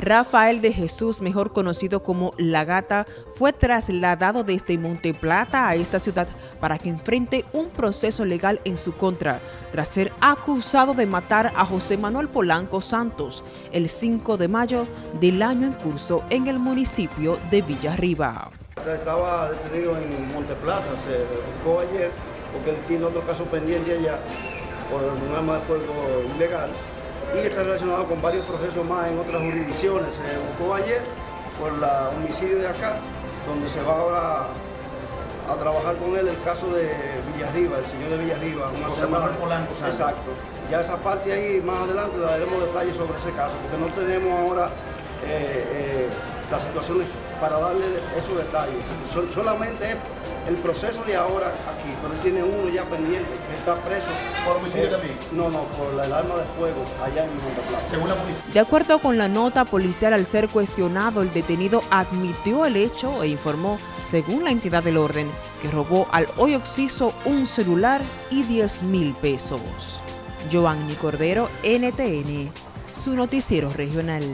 Rafael de Jesús, mejor conocido como La Gata, fue trasladado desde Monte Plata a esta ciudad para que enfrente un proceso legal en su contra, tras ser acusado de matar a José Manuel Polanco Santos el 5 de mayo del año en curso en el municipio de Villarriba. Estaba detenido en Monte Plata, se buscó ayer porque él tiene otro caso pendiente allá por un arma de fuego ilegal y está relacionado con varios procesos más en otras jurisdicciones. Se buscó ayer por la homicidio de acá, donde se va ahora a trabajar con él el caso de Villarriba, el señor de Villarriba. José Manuel Polanco Santos. Exacto. Ya esa parte ahí, más adelante, daremos detalles sobre ese caso, porque no tenemos ahora las situaciones para darle esos detalles. Solamente el proceso de ahora aquí, pero él tiene uno ya pendiente, que está preso. ¿Por homicidio también? No, por el arma de fuego, allá en Santa Plaza. Según la policía. De acuerdo con la nota policial, al ser cuestionado, el detenido admitió el hecho e informó, según la entidad del orden, que robó al hoy occiso un celular y 10.000 pesos. Joanny Cordero, NTN, su noticiero regional.